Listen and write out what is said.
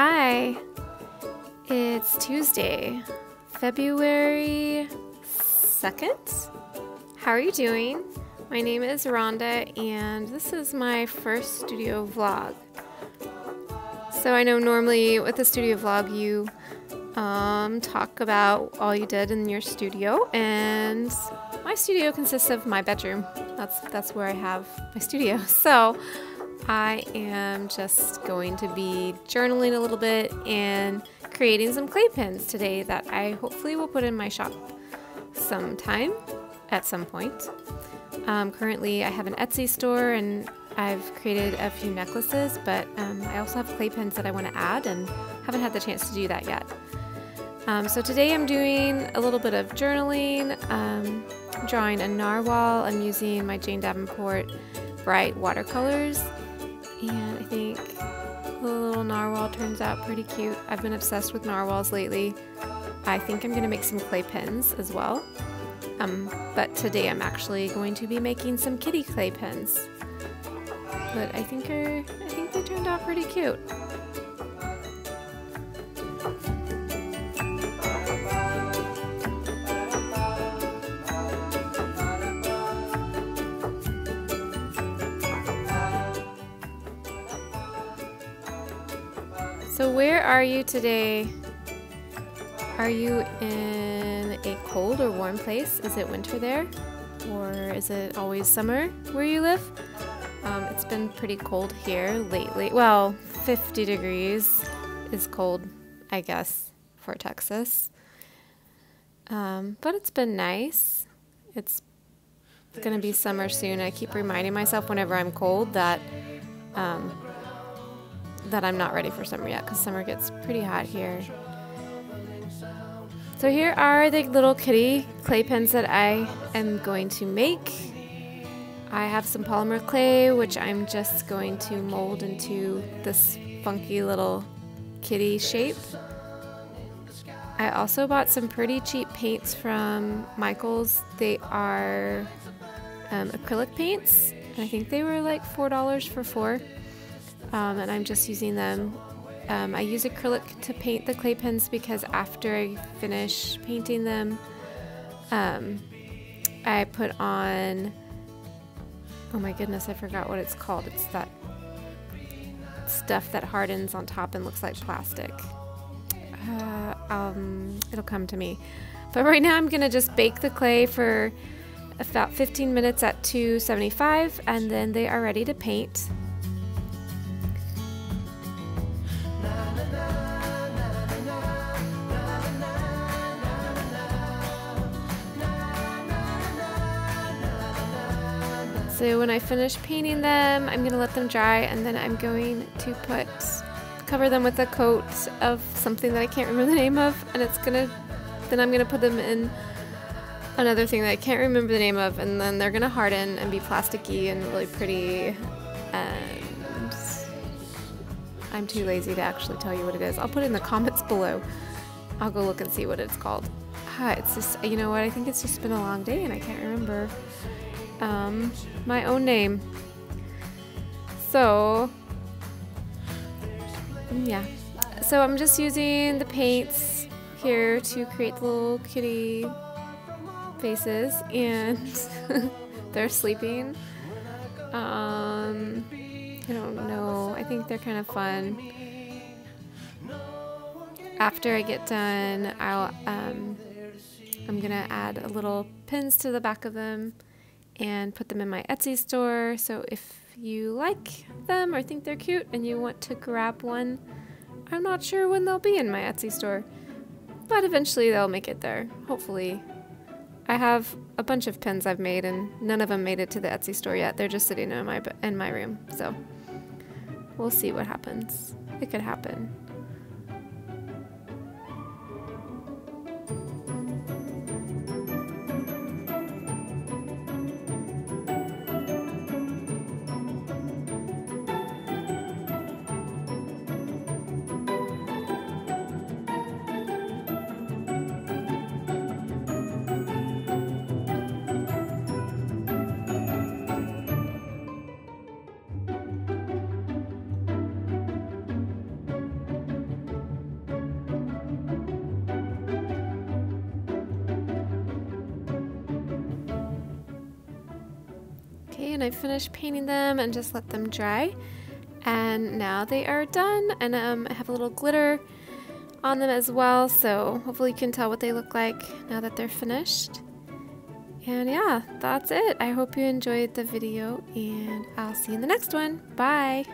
Hi, it's Tuesday, February 2nd. How are you doing? My name is Rhonda and this is my first studio vlog. So I know normally with a studio vlog you talk about all you did in your studio, and my studio consists of my bedroom. That's where I have my studio. So I am just going to be journaling a little bit and creating some clay pins today that I hopefully will put in my shop sometime at some point. Currently I have an Etsy store and I've created a few necklaces, but I also have clay pins that I want to add and haven't had the chance to do that yet. So today I'm doing a little bit of journaling, drawing a narwhal. I'm using my Jane Davenport bright watercolors, and I think the little narwhal turns out pretty cute. I've been obsessed with narwhals lately. I think I'm going to make some clay pins as well, but today I'm actually going to be making some kitty clay pins. But I think they turned out pretty cute. So where are you today? Are you in a cold or warm place? Is it winter there? Or is it always summer where you live? It's been pretty cold here lately. Well, 50 degrees is cold, I guess, for Texas. But it's been nice. It's gonna be summer soon. I keep reminding myself whenever I'm cold that that I'm not ready for summer yet, because summer gets pretty hot here. So here are the little kitty clay pins that I am going to make. I have some polymer clay which I'm just going to mold into this funky little kitty shape. I also bought some pretty cheap paints from Michael's. They are acrylic paints, and I think they were like $4 for four. And I'm just using them. I use acrylic to paint the clay pins because after I finish painting them, I put on, oh my goodness, I forgot what it's called. It's that stuff that hardens on top and looks like plastic. It'll come to me. But right now I'm gonna just bake the clay for about 15 minutes at 275, and then they are ready to paint. So when I finish painting them, I'm gonna let them dry, and then I'm going to cover them with a coat of something that I can't remember the name of, and then I'm gonna put them in another thing that I can't remember the name of, and then they're gonna harden and be plasticky and really pretty, and I'm too lazy to actually tell you what it is. I'll put it in the comments below. I'll go look and see what it's called. It's just, you know what, I think it's just been a long day and I can't remember my own name. So yeah, so I'm just using the paints here to create the little kitty faces, and they're sleeping. I don't know, I think they're kind of fun. After I get done, I'm gonna add a little pins to the back of them and put them in my Etsy store. So if you like them or think they're cute and you want to grab one, I'm not sure when they'll be in my Etsy store, but eventually they'll make it there, hopefully. I have a bunch of pins I've made and none of them made it to the Etsy store yet. They're just sitting in my room, so we'll see what happens. It could happen. See, and I finished painting them and just let them dry. And now they are done, and I have a little glitter on them as well, so hopefully you can tell what they look like now that they're finished. And yeah, that's it. I hope you enjoyed the video, and I'll see you in the next one. Bye!